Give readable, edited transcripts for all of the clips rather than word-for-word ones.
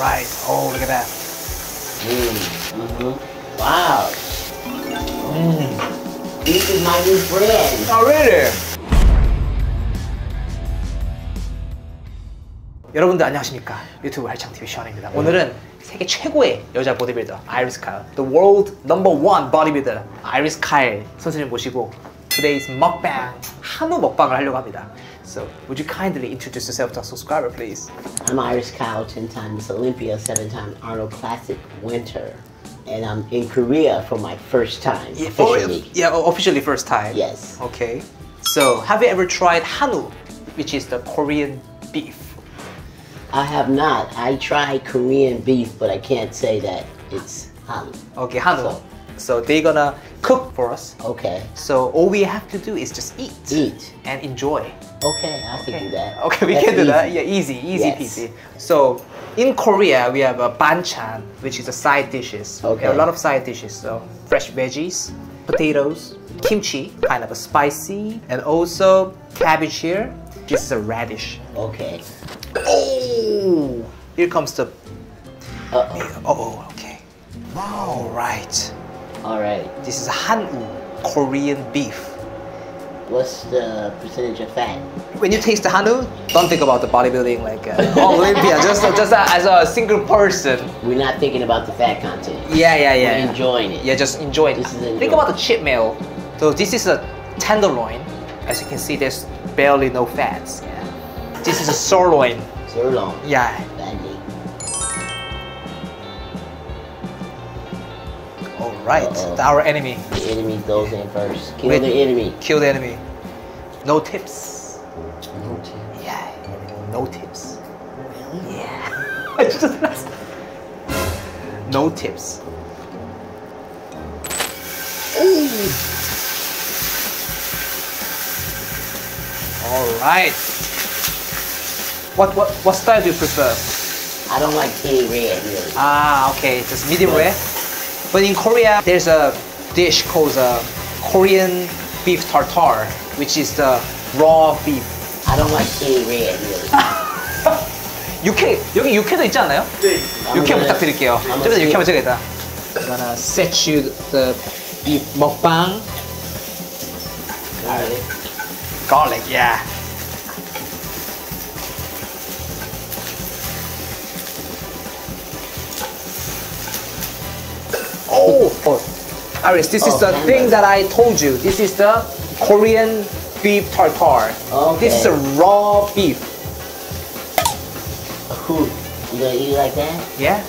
rice. Oh, look at that. Wow. This is my new friend. Oh, really? 여러분들 안녕하십니까? 유튜브 헬창TV 션입니다. 오늘은 세계 최고의 여자 보디빌더 아이리스 카일, the world number one bodybuilder 아이리스 카일 선생님 모시고 today's mukbang, 한우 먹방을 하려고 합니다. So, would you kindly introduce yourself to our subscriber, please? I'm Iris Kyle, 10-time Miss Olympia, 7-time Arnold Classic winner, and I'm in Korea for my first time officially. Oh, yeah, officially first time. Yes. Okay. So, have you ever tried hanwoo, which is the Korean beef? I have not. I tried Korean beef, but I can't say that it's hanwoo. Okay, hanwoo. So they're gonna cook for us. Okay. So all we have to do is just eat. Eat. And enjoy. Okay, I can do that. Okay, we can do that. Yeah, easy peasy. So in Korea, we have a banchan, which is a side dishes. Okay. We have a lot of side dishes. So fresh veggies, potatoes, kimchi, kind of a spicy, and also cabbage here. This is a radish. Okay. Oh, here comes the. Okay. Wow. All right. This is hanwoo, Korean beef. What's the percentage of fat? When you taste the hanwoo, don't think about the bodybuilding like Olympia. just as a single person. We're not thinking about the fat content. Yeah. We're enjoying it. Yeah, just enjoy it. Think about the cheap meal. So this is a tenderloin. As you can see, there's barely no fats. Yeah. This is a sirloin. Sirloin. Yeah. Badly. Right, our enemy. The enemy goes in first. Kill the enemy. Kill the enemy. No tips. No tips. Yeah, no tips. Really? Yeah. No tips. Ooh. All right. What style do you prefer? I don't like any red. Really. Ah, okay, just medium rare. But in Korea, there's a dish called Korean beef tartare, which is the raw beef. I don't like any red, really. 여기 육회도 있지 않나요? 네. 육회 부탁드릴게요. 좀 이따 육회 먼저 해야겠다. I'm gonna set you the beef mukbang. Garlic. Garlic, yeah. Oh, Iris, this is the thing that I told you. This is the Korean beef tartare. Okay. This is a raw beef. You gonna eat it like that? Yeah.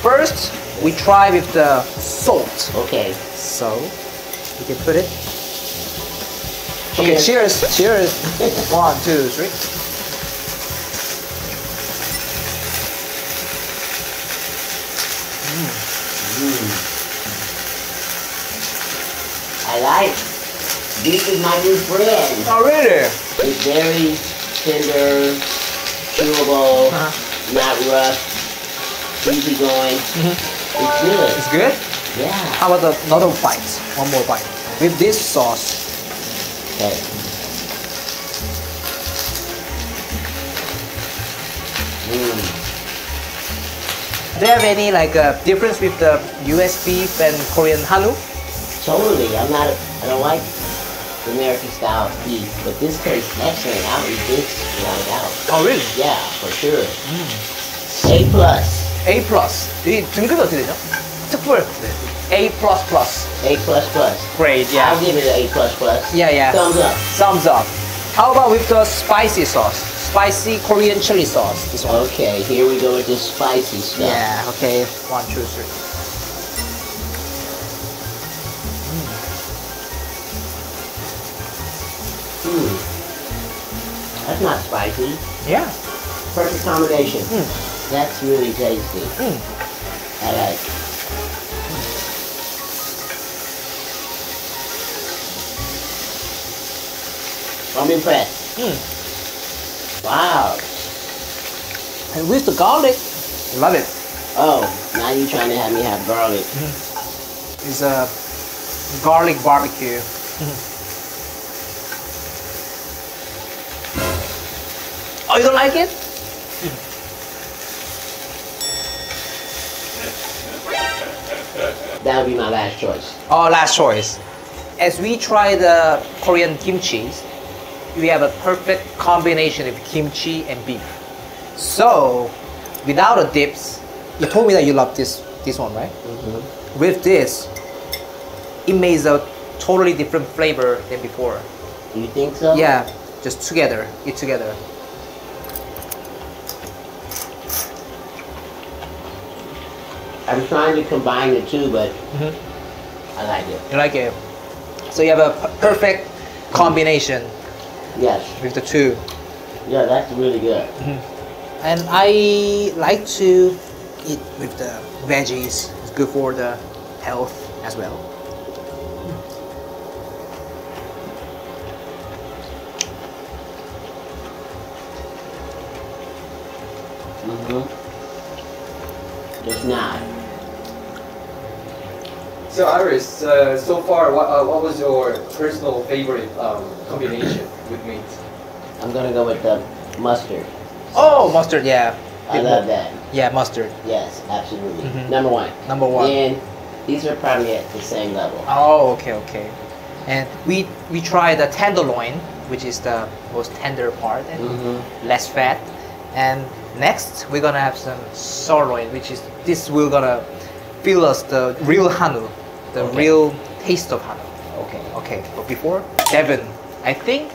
First, we try with the salt. Okay. So, you can put it. Cheers. Okay, cheers. Cheers. 1, 2, 3. I like it. This is my new friend. Oh, really? It's very tender, chewable, not rough, easy going. It's good. It's good? Yeah. How about another bite? One more bite. With this sauce. Okay. Do you have any difference with the US beef and Korean hanwoo? Totally, I don't like the American style beef, but this tastes excellent. I'll eat this right out. Oh really? Yeah, for sure. A+. A+. 등급이 어떻게 되죠? 특별. A++. A++. Great, yeah. I'll give it an A++. Yeah. Thumbs up. Thumbs up. How about with the spicy sauce? Spicy Korean chili sauce. This one. Okay, here we go with this spicy stuff. Yeah. Okay. 1, 2, 3. That's not spicy. Yeah. Perfect combination. That's really tasty. I like it. I'm impressed. Wow. And with the garlic. Love it. Oh, now you're trying to have me have garlic. It's a garlic barbecue. Oh, you don't like it? That would be my last choice. Oh, last choice. As we try the Korean kimchi, we have a perfect combination of kimchi and beef. So, without the dips, you told me that you love this one, right? Mm-hmm. With this, it makes a totally different flavor than before. You think so? Yeah, just together, eat together. I'm trying to combine the two, but I like it. You like it? So you have a perfect combination. Yes. With the two. Yeah, that's really good. And I like to eat with the veggies. It's good for the health as well. Just not. So Iris, so far, what was your personal favorite combination with meat? I'm gonna go with the mustard. Oh, mustard, yeah. I love that. Yeah, mustard. Yes, absolutely. Number one. Number one. And these are probably at the same level. Oh, okay, okay. And we try the tenderloin, which is the most tender part and less fat. And next, we're gonna have some sirloin, which is this. We're gonna feel us the real hanwoo, the real taste of hanwoo. Okay. But before, Devin, I think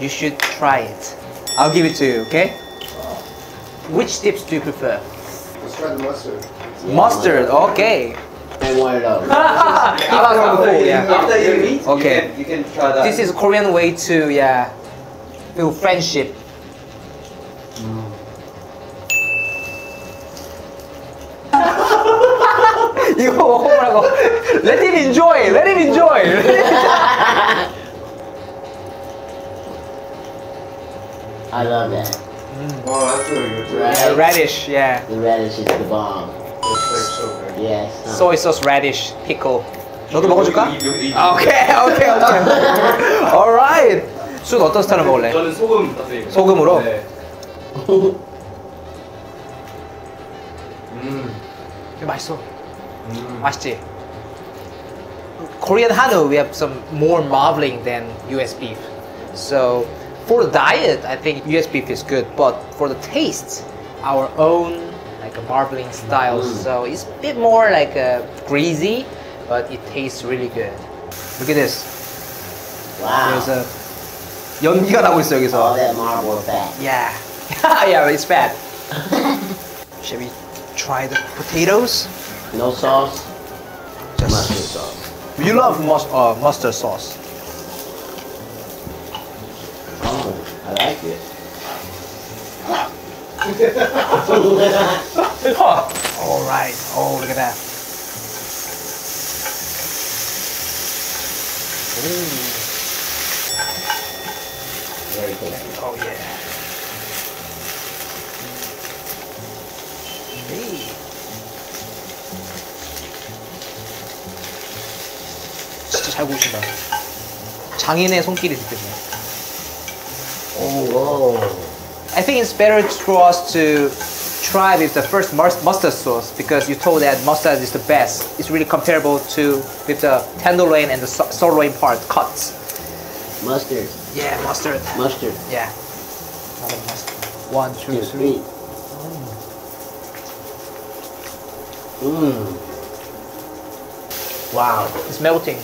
you should try it. I'll give it to you, okay? Which dips do you prefer? Let's try the mustard. Yeah, mustard, okay. And one of those. After you eat, you can try that. This is a Korean way to feel friendship. Let him enjoy. Let him enjoy. I love that. Oh, that's really good. Radish, the radish is the bomb. It's so good. Yes. Soy sauce, radish, pickle. 너도 먹어줄까? Okay. All right. 술 어떤 스타일로 먹을래? 저는 소금. 소금으로. 맛있어. 맛있지? Korean hanwoo, we have some more marbling than US beef. So for the diet, I think US beef is good, but for the taste, our own like a marbling style. So it's a bit more like a greasy, but it tastes really good. Look at this. Wow. There's a 연기가 나고 있어 여기서. All that marble fat. Yeah. Yeah, it's fat. Should we try the potatoes? No sauce. Just mustard sauce. You love mustard sauce. Oh, I like it. All right. Oh, look at that. Ooh. Very good. Oh yeah. 잘 구우신다. 장인의 손길이 느껴지네. Oh. I think it's better for us to try with the first mustard sauce because you told that mustard is the best. It's really comparable to with the tenderloin and the sirloin part cuts. Mustard. Yeah, mustard. Mustard. Yeah. One, two, three. Wow, it's melting.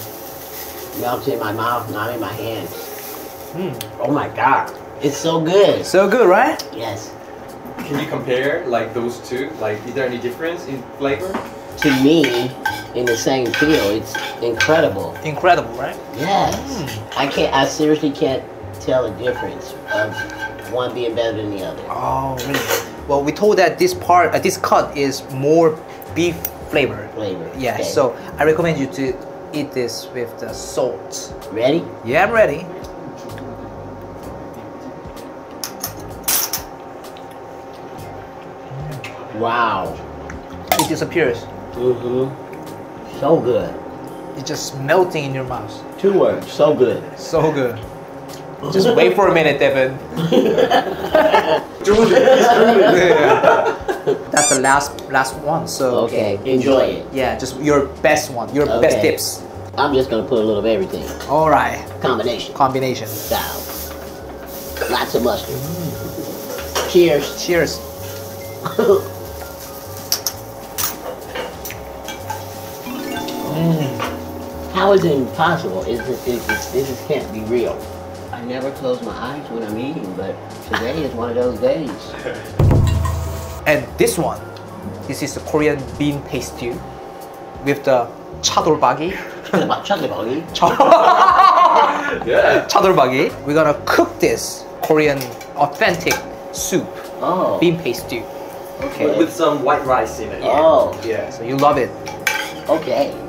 Melted in my mouth, not in my hands. Oh my god. It's so good. So good, right? Yes. Can you compare like those two? Like, is there any difference in flavor? To me, in the same field, it's incredible. Incredible, right? Yes. I seriously can't tell the difference of one being better than the other. Oh, really? Well, we told that this part, this cut is more beef flavor. Yeah, okay. So I recommend you to eat this with the salt. Ready? Yeah, I'm ready. Wow. It disappears. So good. It's just melting in your mouth. Two words. So good. So good. Just wait for a minute, Devin. That's the last one. So okay, enjoy it. Yeah, just your best one, your best tips. I'm just gonna put a little of everything. All right. Combination. Combination. Style. Lots of mustard. Mm. Cheers. Cheers. Mm. How is it impossible? This can't be real. I never close my eyes when I'm eating, but today is one of those days. And this one, this is the Korean bean paste stew with the chadolbagi. Chadolbagi? Yeah. Chadolbagi. We're gonna cook this Korean authentic soup. Oh. Bean paste stew. Okay. With some white rice in it. Yeah. Oh. Yeah. So you love it. Okay.